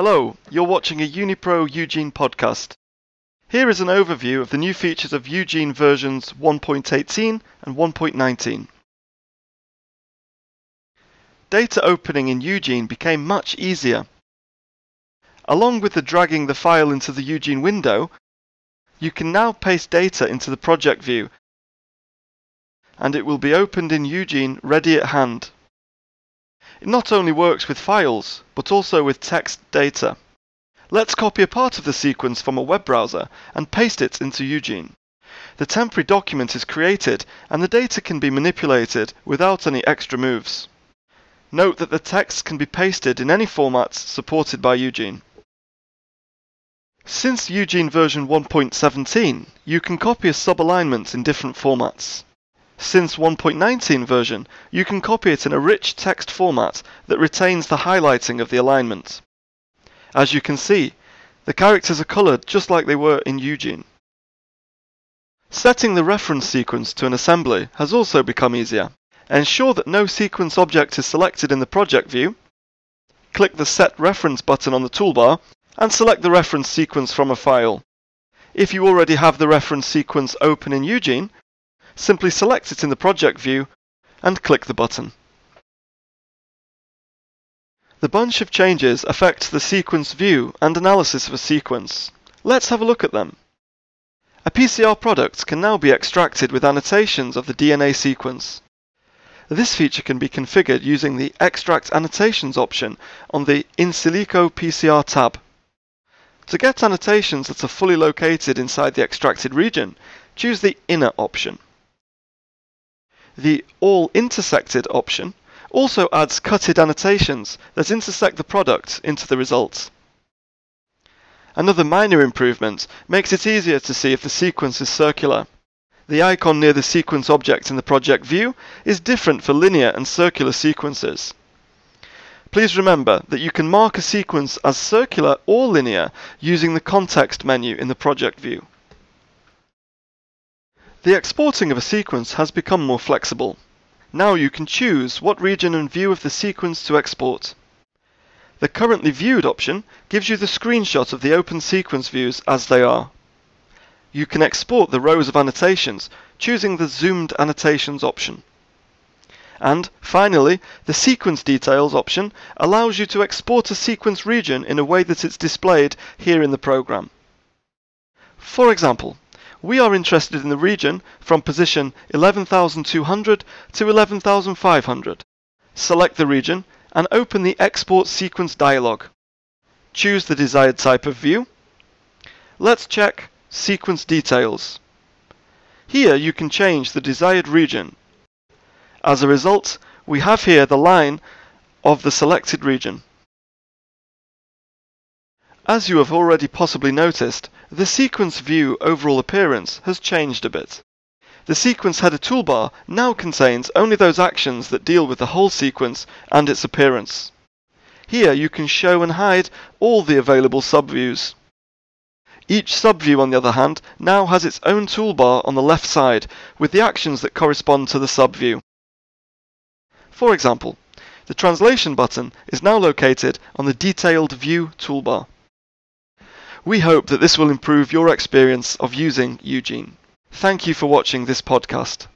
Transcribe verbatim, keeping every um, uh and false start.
Hello, you're watching a Unipro UGENE podcast. Here is an overview of the new features of UGENE versions one point eighteen and one point nineteen. Data opening in UGENE became much easier. Along with the dragging the file into the UGENE window, you can now paste data into the project view, and it will be opened in UGENE ready at hand. It not only works with files, but also with text data. Let's copy a part of the sequence from a web browser and paste it into UGENE. The temporary document is created and the data can be manipulated without any extra moves. Note that the text can be pasted in any formats supported by UGENE. Since UGENE version one point seventeen, you can copy a sub-alignment in different formats. Since one point nineteen version, you can copy it in a rich text format that retains the highlighting of the alignment. As you can see, the characters are coloured just like they were in UGENE. Setting the reference sequence to an assembly has also become easier. Ensure that no sequence object is selected in the project view. Click the Set Reference button on the toolbar and select the reference sequence from a file. If you already have the reference sequence open in UGENE, simply select it in the project view and click the button. The bunch of changes affect the sequence view and analysis of a sequence. Let's have a look at them. A P C R product can now be extracted with annotations of the D N A sequence. This feature can be configured using the Extract Annotations option on the In Silico P C R tab. To get annotations that are fully located inside the extracted region, choose the Inner option. The All Intersected option also adds cutted annotations that intersect the product into the result. Another minor improvement makes it easier to see if the sequence is circular. The icon near the sequence object in the project view is different for linear and circular sequences. Please remember that you can mark a sequence as circular or linear using the context menu in the project view. The exporting of a sequence has become more flexible. Now you can choose what region and view of the sequence to export. The Currently Viewed option gives you the screenshot of the open sequence views as they are. You can export the rows of annotations, choosing the Zoomed Annotations option. And finally, the Sequence Details option allows you to export a sequence region in a way that it's displayed here in the program. For example, we are interested in the region from position eleven thousand two hundred to eleven thousand five hundred. Select the region and open the Export Sequence dialog. Choose the desired type of view. Let's check Sequence Details. Here you can change the desired region. As a result, we have here the line of the selected region. As you have already possibly noticed, the sequence view overall appearance has changed a bit. The sequence header toolbar now contains only those actions that deal with the whole sequence and its appearance. Here you can show and hide all the available subviews. Each subview, on the other hand, now has its own toolbar on the left side with the actions that correspond to the subview. For example, the translation button is now located on the Detailed View toolbar. We hope that this will improve your experience of using UGENE. Thank you for watching this podcast.